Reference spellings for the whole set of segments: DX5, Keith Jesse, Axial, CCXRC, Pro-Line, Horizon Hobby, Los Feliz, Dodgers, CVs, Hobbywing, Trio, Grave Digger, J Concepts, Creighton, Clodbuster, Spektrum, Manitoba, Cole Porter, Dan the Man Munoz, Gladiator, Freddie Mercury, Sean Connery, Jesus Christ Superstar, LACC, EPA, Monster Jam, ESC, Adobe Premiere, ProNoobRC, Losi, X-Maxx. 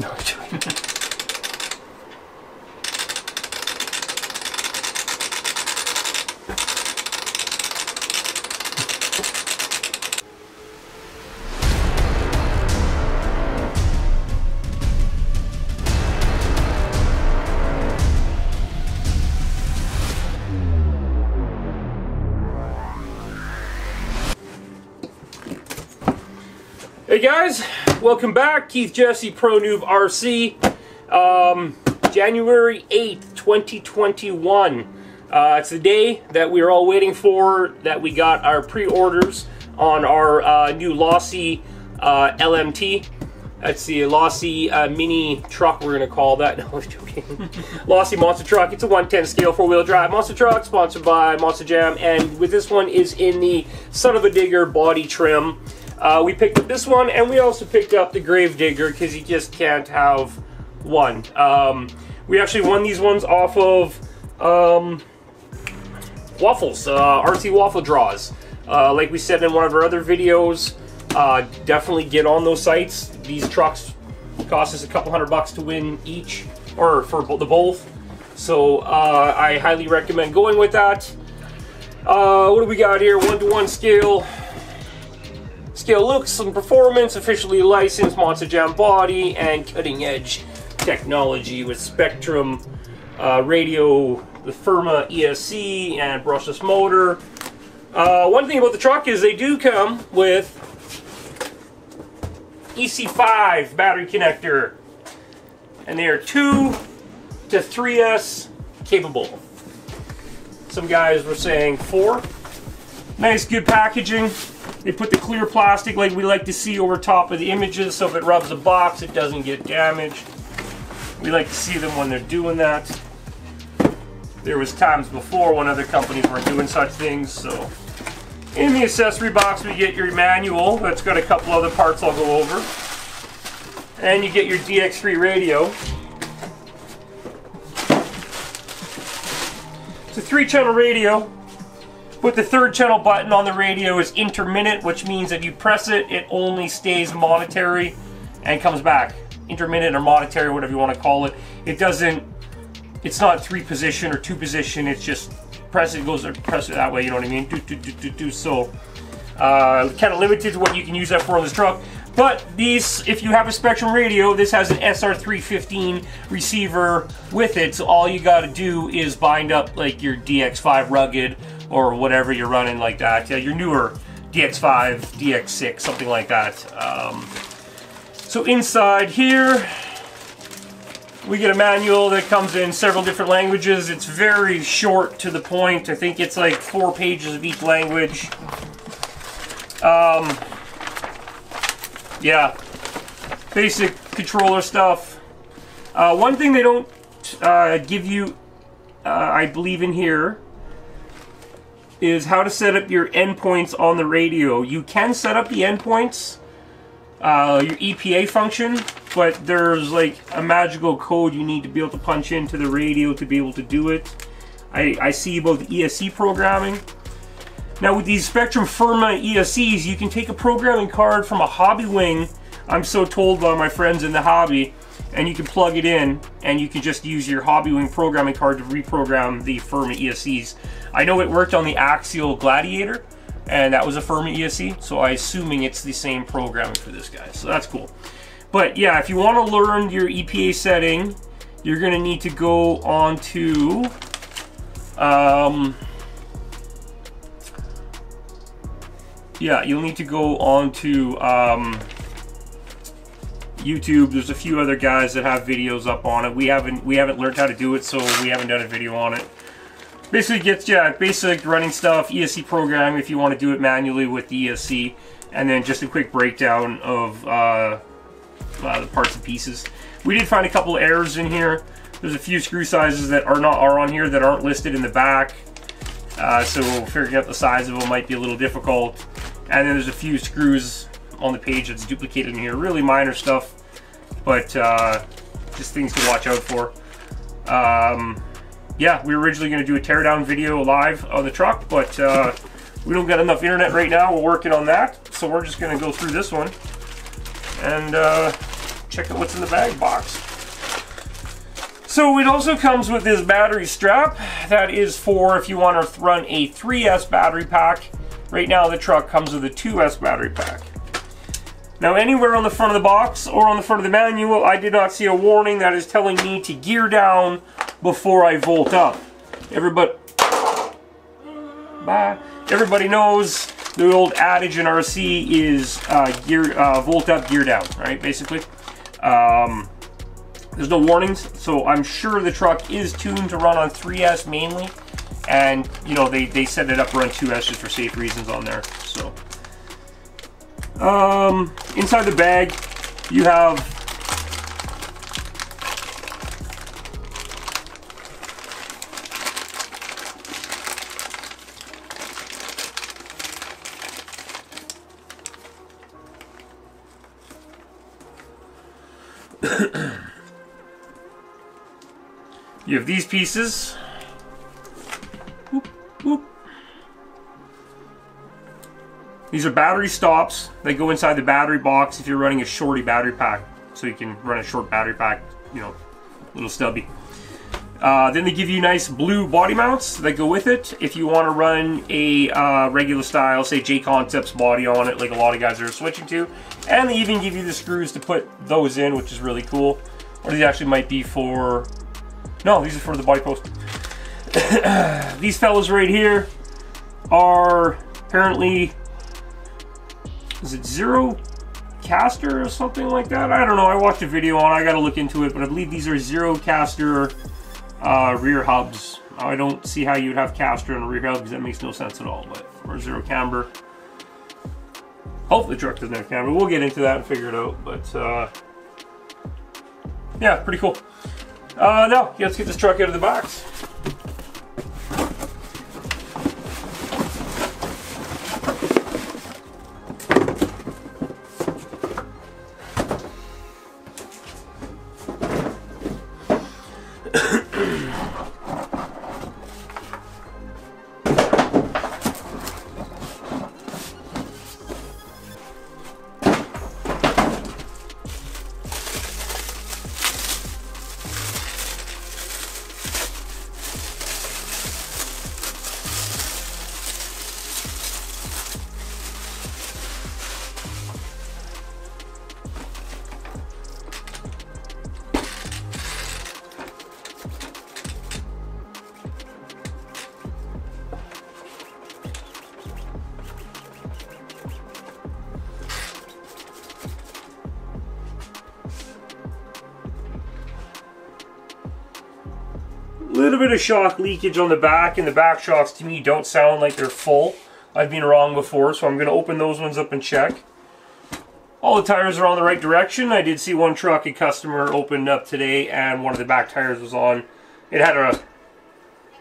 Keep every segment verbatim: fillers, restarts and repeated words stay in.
No, actually. Hey guys, welcome back. Keith Jesse, ProNoobRC. Um, January eighth, twenty twenty-one. Uh, it's the day that we were all waiting for, that we got our pre-orders on our uh, new Losi uh, L M T. That's the Losi uh, mini truck, we're going to call that. No, I was joking. Losi monster truck. It's a one ten scale four-wheel drive monster truck, sponsored by Monster Jam. And with this one is in the Son of a Digger body trim. Uh, we picked up this one, and we also picked up the Gravedigger because you just can't have one. Um, we actually won these ones off of um, waffles, uh, R C waffle draws. Uh, like we said in one of our other videos, uh, definitely get on those sites. These trucks cost us a couple hundred bucks to win each, or for the both. So uh, I highly recommend going with that. Uh, what do we got here? One-to-one scale. Scale looks and performance, officially licensed Monster Jam body, and cutting edge technology with Spektrum uh, radio, the Firma E S C, and brushless motor. Uh, one thing about the truck is they do come with E C five battery connector, and they are two to three S capable. Some guys were saying four. Nice, good packaging. They put the clear plastic like we like to see over top of the images, so if it rubs a box, it doesn't get damaged. We like to see them when they're doing that. There was times before when other companies weren't doing such things, so. In the accessory box, we get your manual. That's got a couple other parts I'll go over. And you get your D X three radio. It's a three-channel radio. With the third channel button on the radio is intermittent, which means if you press it, it only stays monetary and comes back. Intermittent or monetary, whatever you want to call it. It doesn't, it's not three position or two position, it's just press it, goes, or press it that way, you know what I mean? Do, do, do, do, do. So, uh, kind of limited to what you can use that for on this truck. But these, if you have a Spektrum radio, this has an S R three fifteen receiver with it, so all you got to do is bind up like your D X five rugged, or whatever you're running like that. Yeah, your newer D X five, D X six, something like that. Um, so inside here, we get a manual that comes in several different languages. It's very short to the point. I think it's like four pages of each language. Um, yeah, basic controller stuff. Uh, one thing they don't uh, give you, uh, I believe in here, is how to set up your endpoints on the radio. You can set up the endpoints, uh, your E P A function, but there's like a magical code you need to be able to punch into the radio to be able to do it. I, I see about the E S C programming. Now with these Spektrum Firma E S Cs, you can take a programming card from a Hobbywing, I'm so told by my friends in the hobby, and you can plug it in, and you can just use your Hobbywing programming card to reprogram the Firma E S Cs. I know it worked on the Axial Gladiator, and that was a Firma E S C, so I'm assuming it's the same programming for this guy, so that's cool. But yeah, if you want to learn your E P A setting, you're going to need to go on to um, yeah, you'll need to go on to um, YouTube. There's a few other guys that have videos up on it. We haven't we haven't learned how to do it, so we haven't done a video on it. Basically gets, yeah, basic running stuff, E S C programming if you want to do it manually with the E S C, and then just a quick breakdown of uh, uh, the parts and pieces. We did find a couple of errors in here. There's a few screw sizes that are not are on here that aren't listed in the back, uh, so figuring out the size of them might be a little difficult. And then there's a few screws on the page that's duplicated in here. Really minor stuff, but uh, just things to watch out for. Um, yeah, we were originally going to do a teardown video live on the truck, but uh, we don't got enough internet right now. We're working on that, so we're just going to go through this one and uh, check out what's in the bag box. So it also comes with this battery strap that is for if you want to run a three S battery pack. Right now the truck comes with a two S battery pack. Now anywhere on the front of the box or on the front of the manual, I did not see a warning that is telling me to gear down before I volt up. Everybody, bye. Everybody knows the old adage in R C is uh, gear, uh, volt up, gear down, right? Basically, um, there's no warnings, so I'm sure the truck is tuned to run on three S mainly, and you know they they set it up to run two S just for safe reasons on there. So. Um, inside the bag, you have you have these pieces. Whoop, whoop. These are battery stops. They go inside the battery box if you're running a shorty battery pack. So you can run a short battery pack, you know, a little stubby. Uh, then they give you nice blue body mounts that go with it. If you want to run a uh, regular style, say J Concepts body on it, like a lot of guys are switching to. And they even give you the screws to put those in, which is really cool. Or these actually might be for... No, these are for the body post. These fellas right here are apparently... Is it zero caster or something like that? I don't know. I watched a video on it. I got to look into it, but I believe these are zero caster uh, rear hubs. I don't see how you'd have caster and rear hubs. That makes no sense at all, but or zero camber. Hopefully the truck doesn't have camber. We'll get into that and figure it out, but uh, yeah, pretty cool. Uh, now, let's get this truck out of the box. Little bit of shock leakage on the back, and the back shocks to me don't sound like they're full. I've been wrong before, so I'm going to open those ones up and check. All the tires are on the right direction. I did see one truck a customer opened up today and one of the back tires was on. It had a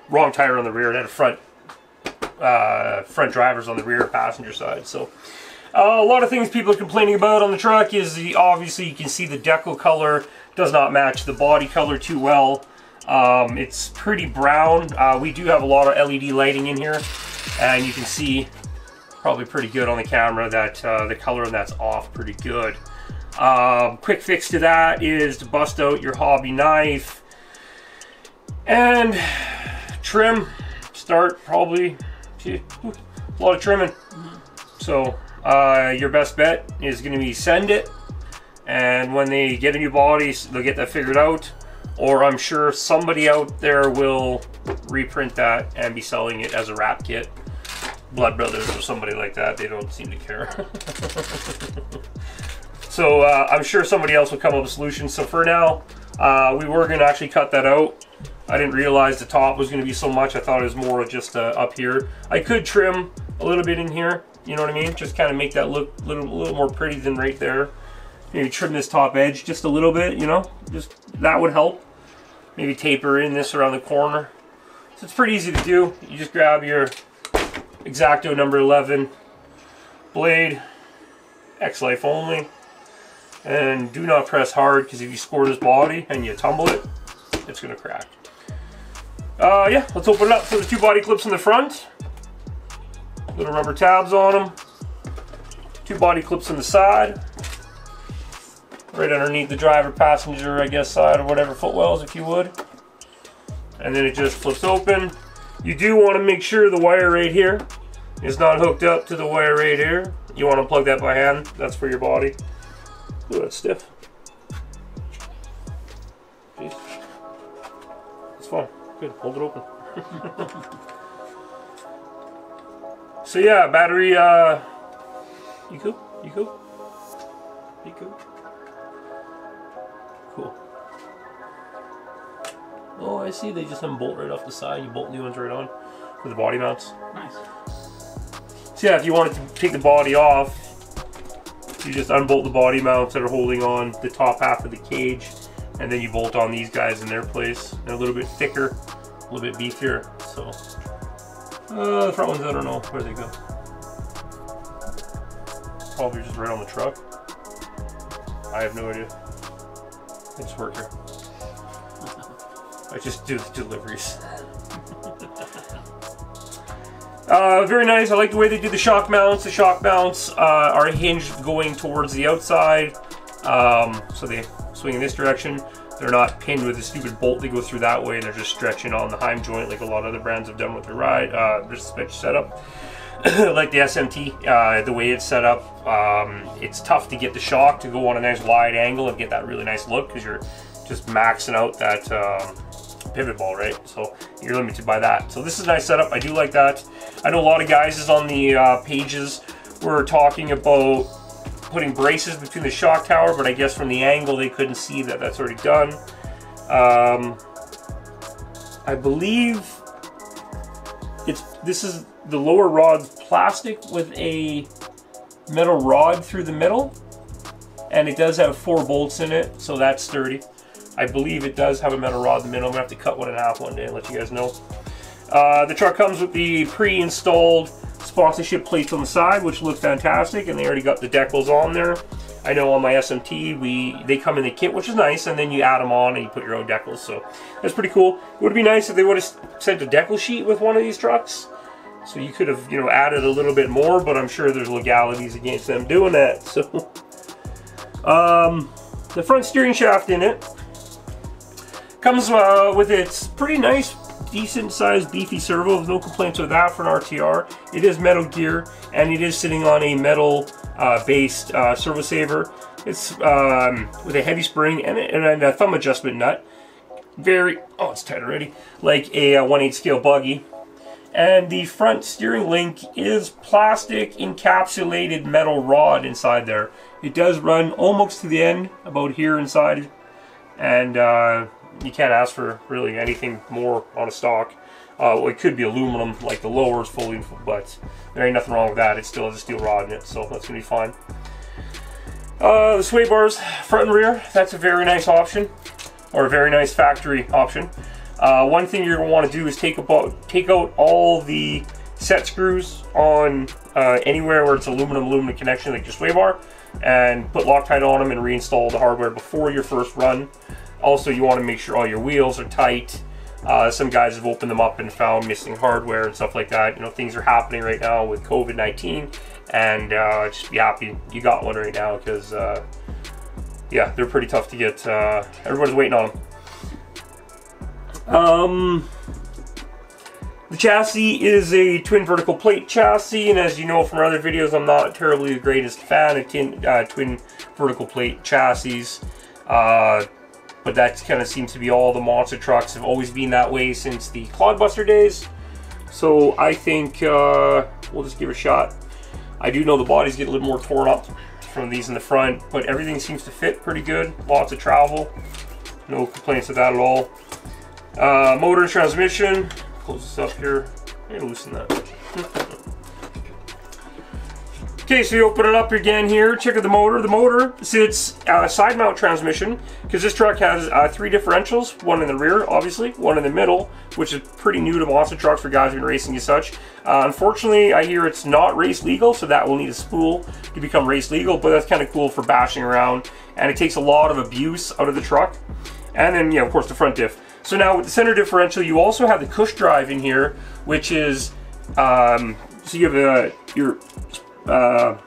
wrong tire on the rear. It had a front uh, front drivers on the rear passenger side. So uh, a lot of things people are complaining about on the truck is the obviously you can see the decal color does not match the body color too well. Um, it's pretty brown. Uh, we do have a lot of L E D lighting in here, and you can see probably pretty good on the camera that uh, the color on that's off pretty good. Um, quick fix to that is to bust out your hobby knife and trim. Start probably a lot of trimming. So uh, your best bet is going to be send it, and when they get a new body, they'll get that figured out. Or I'm sure somebody out there will reprint that and be selling it as a wrap kit. Blood Brothers or somebody like that, they don't seem to care. So uh, I'm sure somebody else will come up with a solution. So for now, uh, we were gonna actually cut that out. I didn't realize the top was gonna be so much. I thought it was more just uh, up here. I could trim a little bit in here, you know what I mean? Just kind of make that look a little, little more pretty than right there. Maybe trim this top edge just a little bit, you know, just that would help. Maybe taper in this around the corner. So it's pretty easy to do. You just grab your X-Acto number eleven blade, X-Life only, and do not press hard because if you score this body and you tumble it, it's gonna crack. Uh, yeah, let's open it up. So there's two body clips in the front, little rubber tabs on them, two body clips on the side. right underneath the driver passenger, I guess, side or whatever footwells, if you would. And then it just flips open. You do want to make sure the wire right here is not hooked up to the wire right here. You want to plug that by hand. That's for your body. Ooh, that's stiff. Jeez. That's fine. Good. Hold it open. So yeah, battery. Uh, you cool? You cool? You cool? Cool. Oh, I see. They just unbolt right off the side. You bolt new ones right on for the body mounts. Nice. So yeah, if you wanted to take the body off, you just unbolt the body mounts that are holding on the top half of the cage, and then you bolt on these guys in their place. They're a little bit thicker, a little bit beefier. So uh, the front ones, I don't know where they go. Probably just right on the truck. I have no idea. I just work here. I just do the deliveries. Uh, very nice. I like the way they did the shock mounts. The shock mounts uh, are hinged going towards the outside. Um, so they swing in this direction. They're not pinned with a stupid bolt that goes through that way. They're just stretching on the Heim joint like a lot of other brands have done with their ride. Uh, their switch setup. Like the S M T, uh, the way it's set up, um, it's tough to get the shock to go on a nice wide angle and get that really nice look because you're just maxing out that um, pivot ball, right? So you're limited by that. So this is a nice setup. I do like that. I know a lot of guys is on the uh, pages were talking about putting braces between the shock tower, but I guess from the angle they couldn't see that that's already done. Um, I believe it's this is the lower rod's plastic with a metal rod through the middle, and it does have four bolts in it, so that's sturdy. I believe it does have a metal rod in the middle. I'm gonna have to cut one in half one day and let you guys know. Uh, the truck comes with the pre-installed sponsorship plates on the side, which look fantastic, and they already got the decals on there. I know on my S M T, we they come in the kit, which is nice, and then you add them on and you put your own decals, so that's pretty cool. It would be nice if they would have sent a decal sheet with one of these trucks, so you could have, you know, added a little bit more, but I'm sure there's legalities against them doing that, so. Um, the front steering shaft in it comes uh, with its pretty nice, decent sized beefy servo. No complaints with that for an R T R. It is metal gear and it is sitting on a metal uh, based uh, servo saver. It's um, with a heavy spring and a, and a thumb adjustment nut. Very, oh, it's tight already. Like a uh, one eighth scale buggy. And the front steering link is plastic encapsulated metal rod inside there. It does run almost to the end, about here inside. And uh, you can't ask for really anything more on a stock. Uh, well, it could be aluminum, like the lower is fully, but there ain't nothing wrong with that. It still has a steel rod in it, so that's gonna be fine. Uh, the sway bars, front and rear, that's a very nice option, or a very nice factory option. Uh, one thing you're gonna want to do is take about take out all the set screws on uh, anywhere where it's aluminum aluminum connection, like your sway bar, and put Loctite on them and reinstall the hardware before your first run. Also, you want to make sure all your wheels are tight. Uh, some guys have opened them up and found missing hardware and stuff like that. You know, things are happening right now with COVID nineteen, and uh, just be happy you got one right now because, uh, yeah, they're pretty tough to get. Uh, everybody's waiting on them. Um, the chassis is a twin vertical plate chassis, and as you know from our other videos, I'm not terribly the greatest fan of tin, uh, twin vertical plate chassis. Uh, But that kind of seems to be all the monster trucks have always been that way since the Clodbuster days. So I think uh, we'll just give it a shot. I do know the bodies get a little more torn up from these in the front, but everything seems to fit pretty good. Lots of travel. No complaints of that at all. Uh, motor transmission. Close this up here. I'm gonna loosen that. Okay, so you open it up again here, check out the motor. The motor sits uh, side mount transmission because this truck has uh, three differentials, one in the rear, obviously, one in the middle, which is pretty new to monster trucks for guys who've been racing and such. Uh, unfortunately, I hear it's not race legal, so that will need a spool to become race legal, but that's kind of cool for bashing around, and it takes a lot of abuse out of the truck. And then, yeah, of course, the front diff. So now with the center differential, you also have the cush drive in here, which is, um, so you have uh, your... Uh,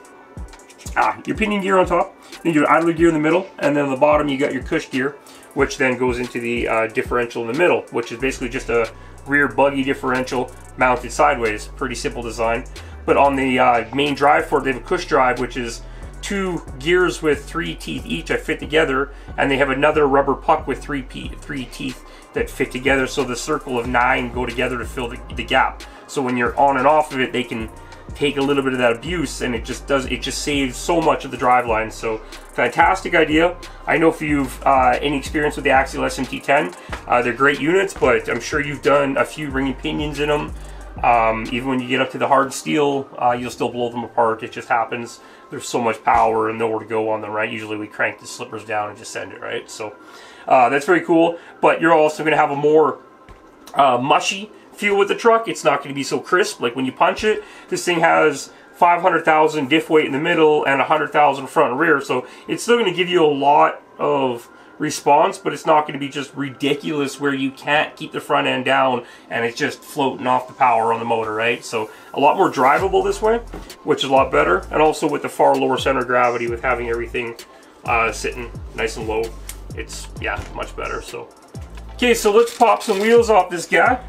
ah, your pinion gear on top, then your idler gear in the middle, and then on the bottom you got your cush gear, which then goes into the uh, differential in the middle, which is basically just a rear buggy differential mounted sideways. Pretty simple design. But on the uh, main drive for it, they have a cush drive, which is two gears with three teeth each that fit together, and they have another rubber puck with three pe three teeth that fit together, so the circle of nine go together to fill the, the gap. So when you're on and off of it, they can take a little bit of that abuse, and it just does it just saves so much of the driveline. So fantastic idea. I know if you've uh, any experience with the Axial S M T ten, uh, they're great units, but I'm sure you've done a few ring and pinions in them. Um, even when you get up to the hard steel, uh, you'll still blow them apart. It just happens. There's so much power and nowhere to go on them, right? Usually we crank the slippers down and just send it, right? So uh, that's very cool. But you're also going to have a more uh, mushy feel with the truck. It's not going to be so crisp. Like when you punch it, this thing has five hundred thousand diff weight in the middle and one hundred thousand front and rear. So it's still going to give you a lot of response, but it's not going to be just ridiculous where you can't keep the front end down and it's just floating off the power on the motor, right? So a lot more drivable this way, which is a lot better, and also with the far lower center of gravity, with having everything uh, sitting nice and low, it's, yeah, much better. So okay, so let's pop some wheels off this guy.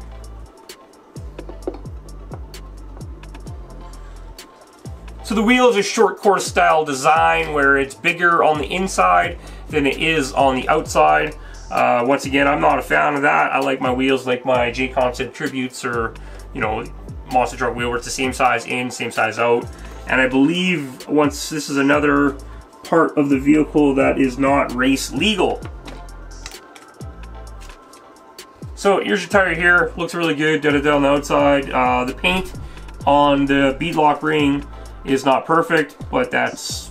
So the wheel is a short course style design where it's bigger on the inside than it is on the outside. Uh, once again, I'm not a fan of that. I like my wheels like my J Concept Tributes, or, you know, Monster Truck wheel, where it's the same size in, same size out. And I believe once this is another part of the vehicle that is not race legal. So here's your tire here. Looks really good, da da da on the outside. Uh, the paint on the B Lock ring is not perfect, but that's,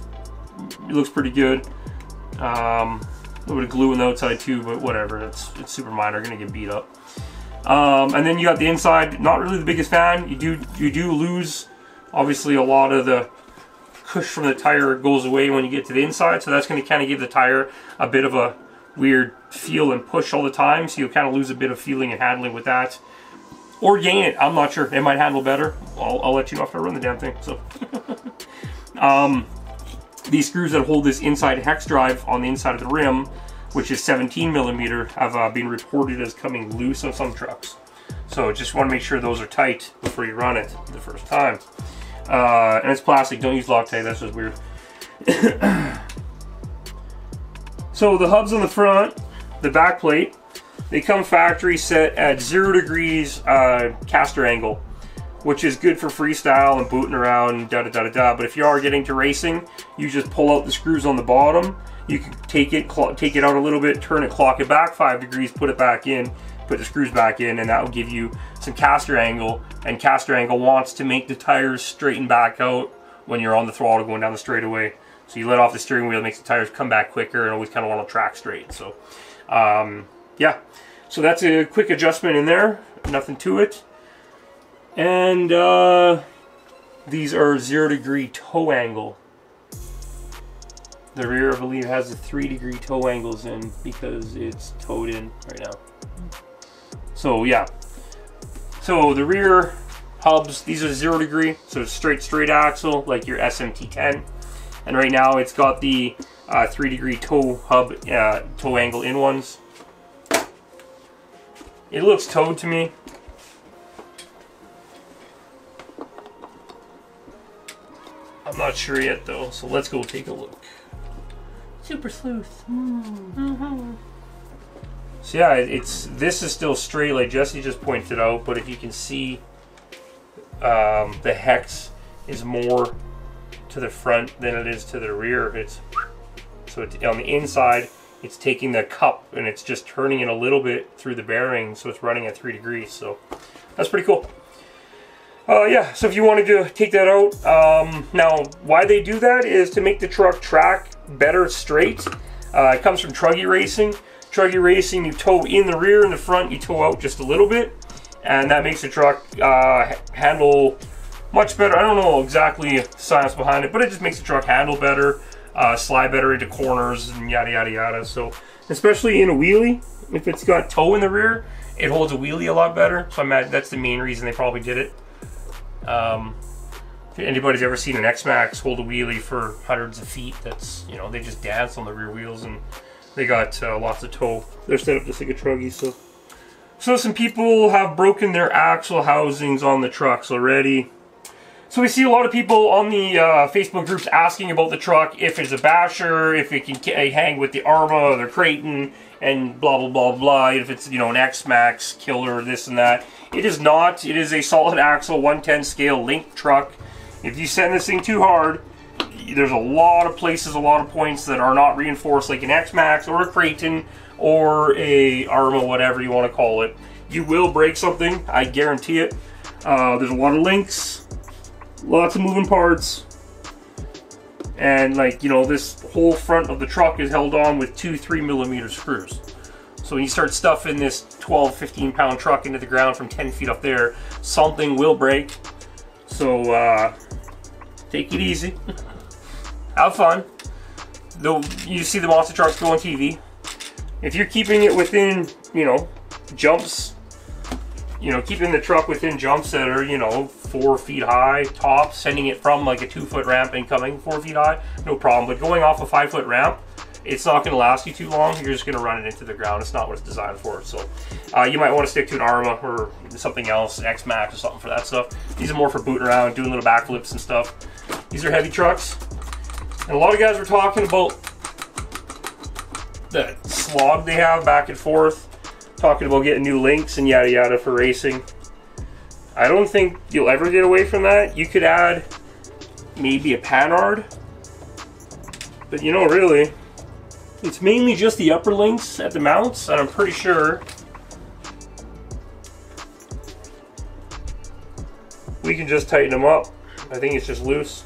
it looks pretty good. Um, a little bit of glue on the outside too, but whatever, it's, it's super minor, gonna get beat up. Um, and then you got the inside, not really the biggest fan. You do you do lose, obviously, a lot of the cush from the tire goes away when you get to the inside, so that's gonna kind of give the tire a bit of a weird feel and push all the time, so you'll kind of lose a bit of feeling and handling with that. Or gain it, I'm not sure, it might handle better. I'll, I'll let you know after I run the damn thing, so. um, These screws that hold this inside hex drive on the inside of the rim, which is seventeen millimeter, have uh, been reported as coming loose on some trucks. So just want to make sure those are tight before you run it the first time. Uh, and it's plastic, don't use Loctite, that's just weird. So the hubs on the front, the back plate, they come factory set at zero degrees uh, caster angle, which is good for freestyle and booting around, da da da da da. But if you are getting to racing, you just pull out the screws on the bottom. You can take it, take it out a little bit, turn it, clock it back five degrees, put it back in, put the screws back in, and that will give you some caster angle. And caster angle wants to make the tires straighten back out when you're on the throttle going down the straightaway. So you let off the steering wheel, it makes the tires come back quicker and always kind of want to track straight. So, um, yeah. So that's a quick adjustment in there. Nothing to it. And uh, these are zero degree toe angle. The rear, I believe, has the three degree toe angles in because it's towed in right now. So yeah. So the rear hubs, these are zero degree, so straight straight axle like your S M T ten. And right now it's got the uh, three degree toe hub, uh, toe angle in ones. It looks towed to me. I'm not sure yet though, so let's go take a look. Super sleuth. Mm. Mm-hmm. So yeah, it's this is still straight like Jesse just pointed out, but if you can see, um, the hex is more to the front than it is to the rear. It's so it's on the inside. It's taking the cup and it's just turning it a little bit through the bearing, so it's running at three degrees. So that's pretty cool. Uh, yeah, so if you wanted to take that out, um, now why they do that is to make the truck track better straight. Uh, it comes from truggy racing. Truggy racing, you tow in the rear and the front, you tow out just a little bit, and that makes the truck uh, handle much better. I don't know exactly the science behind it, but it just makes the truck handle better, uh, slide better into corners, and yada, yada, yada. So especially in a wheelie, if it's got tow in the rear, it holds a wheelie a lot better. So I'm at, that's the main reason they probably did it. Um, If anybody's ever seen an X-Maxx hold a wheelie for hundreds of feet, that's, you know, they just dance on the rear wheels and they got uh, lots of toe. They're set up just like a truggy, so. So some people have broken their axle housings on the trucks already. So we see a lot of people on the uh, Facebook groups asking about the truck, if it's a basher, if it can hang with the Arrma or the Creighton, and blah, blah, blah, blah, if it's, you know, an X-Maxx killer, this and that. It is not. It is a solid axle one ten scale link truck. If you send this thing too hard, there's a lot of places, a lot of points that are not reinforced, like an X-Maxx or a Creighton or a Arrma, whatever you want to call it. You will break something, I guarantee it. Uh, there's a lot of links, lots of moving parts, and like, you know, this whole front of the truck is held on with two three millimeter screws. So when you start stuffing this twelve, fifteen pound truck into the ground from ten feet up there, something will break. So uh, take it easy. Have fun. Though you see the monster trucks go on T V. If you're keeping it within, you know, jumps, you know, keeping the truck within jumps that are, you know, four feet high top, sending it from like a two foot ramp and coming four feet high, no problem. But going off a five foot ramp, it's not going to last you too long. You're just going to run it into the ground. It's not what it's designed for. So uh, you might want to stick to an Arrma or something else, X-Maxx or something for that stuff. These are more for booting around, doing little backflips and stuff. These are heavy trucks. And a lot of guys were talking about the slog they have back and forth, talking about getting new links and yada yada for racing. I don't think you'll ever get away from that. You could add maybe a Panhard, but you know, really, it's mainly just the upper links at the mounts, and I'm pretty sure we can just tighten them up. I think it's just loose.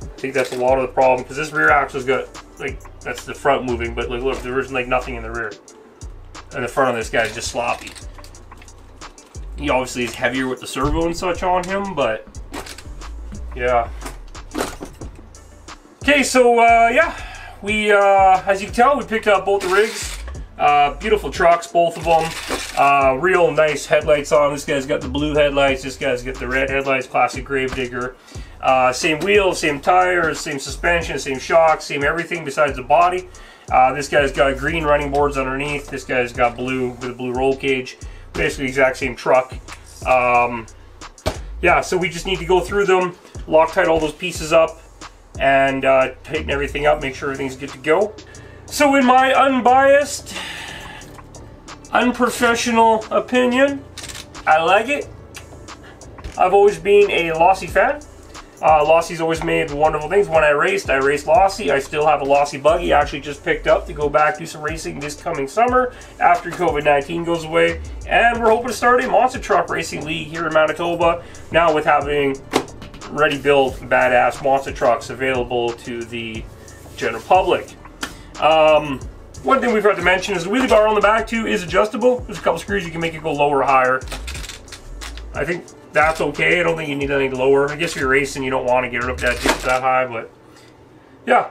I think that's a lot of the problem, because this rear axle's got, like, that's the front moving, but like, look, there isn't like nothing in the rear. And the front of this guy is just sloppy. He obviously is heavier with the servo and such on him, but yeah. Okay, so uh, yeah, we uh, as you can tell, we picked up both the rigs. Uh, beautiful trucks, both of them. Uh, real nice headlights on. This guy's got the blue headlights. This guy's got the red headlights. Classic Gravedigger. Uh, same wheels, same tires, same suspension, same shocks, same everything besides the body. Uh, this guy's got green running boards underneath. This guy's got blue with a blue roll cage. Basically, exact same truck. Um, yeah, so we just need to go through them, Loctite all those pieces up, and uh, tighten everything up, make sure everything's good to go. So, in my unbiased, unprofessional opinion, I like it. I've always been a Losi fan. Uh, Losi's always made wonderful things. When I raced, I raced Losi. I still have a Losi buggy I actually just picked up to go back do some racing this coming summer after COVID nineteen goes away. And we're hoping to start a monster truck racing league here in Manitoba now, with having ready-built badass monster trucks available to the general public. Um, one thing we forgot to mention is the wheelie bar on the back too is adjustable. There's a couple screws you can make it go lower or higher. I think that's okay. I don't think you need anything lower. I guess if you're racing, you don't want to get it up that that high, but yeah.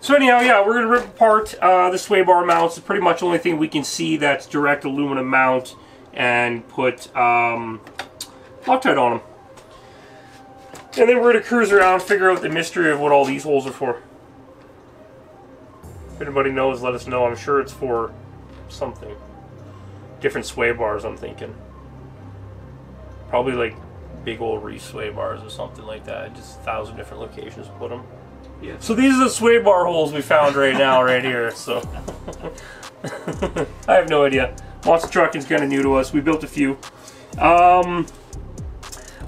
So anyhow, yeah, we're gonna rip apart uh, the sway bar mounts. It's pretty much the only thing we can see that's direct aluminum mount, and put um, Loctite on them. And then we're gonna cruise around, figure out the mystery of what all these holes are for. If anybody knows, let us know. I'm sure it's for something. Different sway bars, I'm thinking. Probably like big old reef sway bars or something like that. Just a thousand different locations put them. Yeah. So these are the sway bar holes we found right now, right here. So I have no idea. Monster trucking is kind of new to us. We built a few. Um,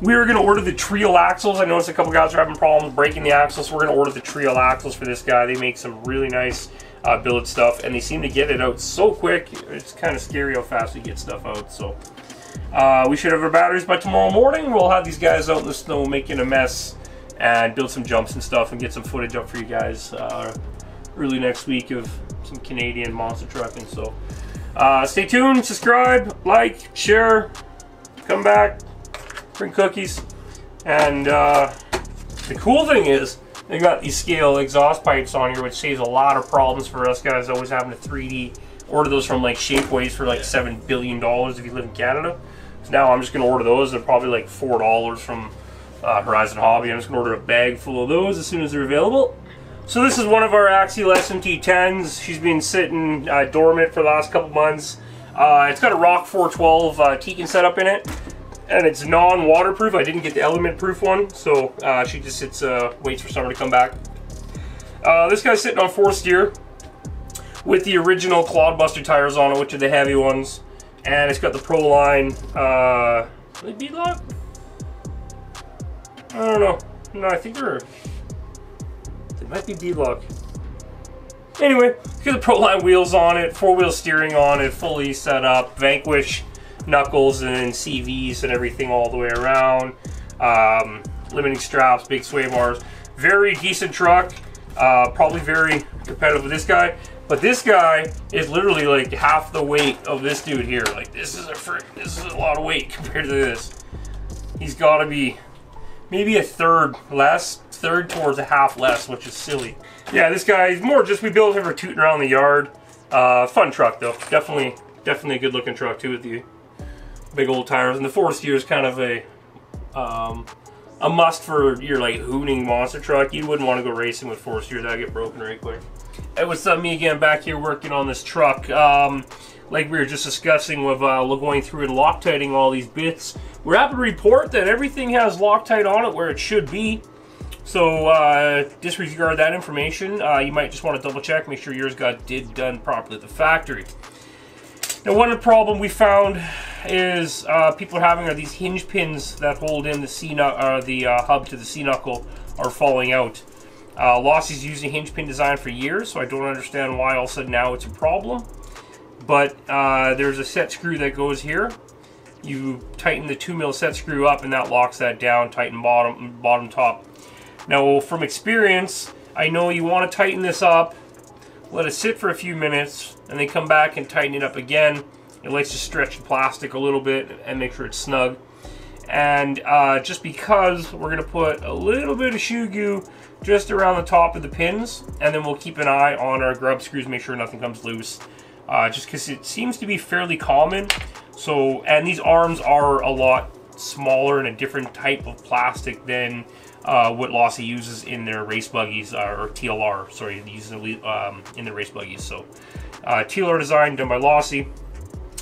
we were going to order the Trio axles. I noticed a couple guys are having problems breaking the axles. So we're going to order the Trio axles for this guy. They make some really nice uh, billet stuff, and they seem to get it out so quick. It's kind of scary how fast they get stuff out. So. Uh, we should have our batteries by tomorrow morning. We'll have these guys out in the snow making a mess, and build some jumps and stuff, and get some footage up for you guys uh, early next week of some Canadian monster trucking. So uh, stay tuned, subscribe, like, share, come back, bring cookies. And uh, the cool thing is they got these scale exhaust pipes on here, which saves a lot of problems for us guys always having to three D order those from like Shapeways for like seven billion dollars if you live in Canada. So now I'm just gonna order those. They're probably like four dollars from uh, Horizon Hobby. I'm just going to order a bag full of those as soon as they're available. So this is one of our Axial S M T tens. She's been sitting uh, dormant for the last couple months. Uh, it's got a Rock four twelve uh, Tekin setup in it, and it's non-waterproof. I didn't get the element proof one, so uh, she just sits, uh, waits for summer to come back. Uh, this guy's sitting on fourth steer with the original Clodbuster tires on it, which are the heavy ones, and it's got the Pro-Line, uh, are they B Lock? I don't know. No, I think they're, they might be B Lock. Anyway, it's got the Pro-Line wheels on it, four-wheel steering on it, fully set up, Vanquish knuckles and C Vs and everything all the way around, um, limiting straps, big sway bars. Very decent truck. Uh, probably very competitive with this guy, but this guy is literally like half the weight of this dude here. Like this is a frick, this is a lot of weight compared to this. He's got to be maybe a third less, third towards a half less, which is silly. Yeah, this guy is more just we built him for tooting around the yard. Uh, fun truck though, definitely, definitely a good looking truck too with the big old tires, and the four steer is kind of a. Um, A must for your like hooning monster truck. You wouldn't want to go racing with four steer, that'd get broken right quick. Hey, what's up, me again, back here working on this truck. Um, like we were just discussing with uh, going through and Loctiting all these bits. We're happy to report that everything has Loctite on it where it should be. So uh, disregard that information. Uh, you might just want to double check, make sure yours got did done properly at the factory. Now, one problem we found is uh, people are having are these hinge pins that hold in the C uh, the uh, hub to the C knuckle are falling out. Uh, Losi's using hinge pin design for years, so I don't understand why all of a sudden now it's a problem. But uh, there's a set screw that goes here. You tighten the two mil set screw up, and that locks that down. Tighten bottom, bottom top. Now, from experience, I know you want to tighten this up, let it sit for a few minutes, and then come back and tighten it up again. It likes to stretch the plastic a little bit and make sure it's snug. And uh, just because we're gonna put a little bit of shoe goo just around the top of the pins, and then we'll keep an eye on our grub screws, make sure nothing comes loose. Uh, just because it seems to be fairly common. So, and these arms are a lot smaller and a different type of plastic than uh, what Losi uses in their race buggies, uh, or T L R, sorry, these um, in their race buggies. So, uh, T L R design done by Losi.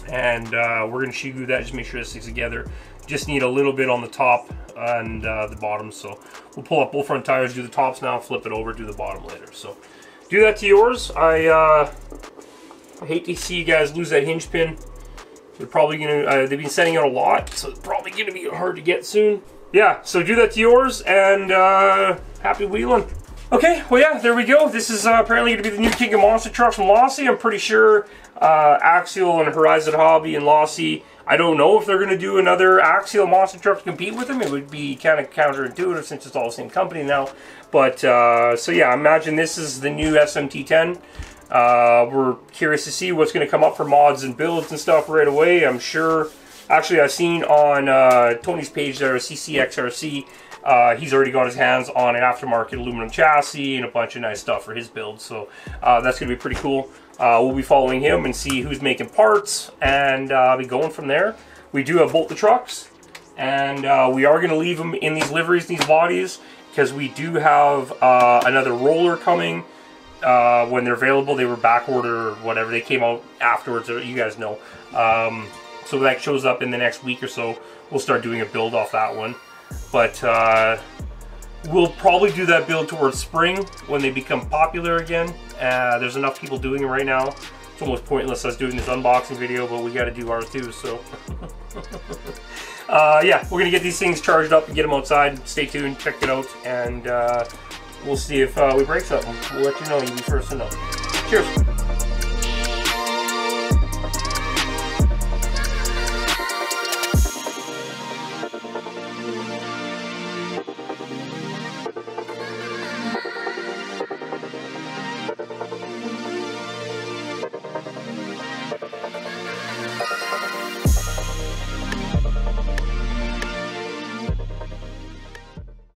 And uh, we're gonna shoe glue that, just make sure this sticks together. Just need a little bit on the top and uh, the bottom. So we'll pull up both front tires, do the tops now, flip it over, do the bottom later. So do that to yours. I, uh, I hate to see you guys lose that hinge pin. They're probably gonna, uh, they've been sending out a lot, so it's probably gonna be hard to get soon. Yeah, so do that to yours, and uh, happy wheeling. Okay, well yeah, there we go. This is uh, apparently gonna be the new king of monster trucks from Losi. I'm pretty sure uh, Axial and Horizon Hobby and Losi, I don't know if they're gonna do another Axial monster truck to compete with them. It would be kind of counterintuitive since it's all the same company now. But uh, so yeah, I imagine this is the new S M T ten. Uh, we're curious to see what's gonna come up for mods and builds and stuff right away, I'm sure. Actually, I've seen on uh, Tony's page there, C C X R C, Uh, he's already got his hands on an aftermarket aluminum chassis and a bunch of nice stuff for his build, so uh, that's going to be pretty cool. Uh, we'll be following him and see who's making parts, and uh, be going from there. We do have both the trucks, and uh, we are going to leave them in these liveries, these bodies, because we do have uh, another roller coming. Uh, when they're available, they were back ordered or whatever. They came out afterwards, you guys know. Um, so that shows up in the next week or so. We'll start doing a build off that one. But uh, we'll probably do that build towards spring when they become popular again. Uh, there's enough people doing it right now. It's almost pointless us doing this unboxing video, but we got to do ours too. So uh, yeah, we're gonna get these things charged up and get them outside. Stay tuned, check it out, and uh, we'll see if uh, we break something. We'll let you know. You'll be first to know. Cheers.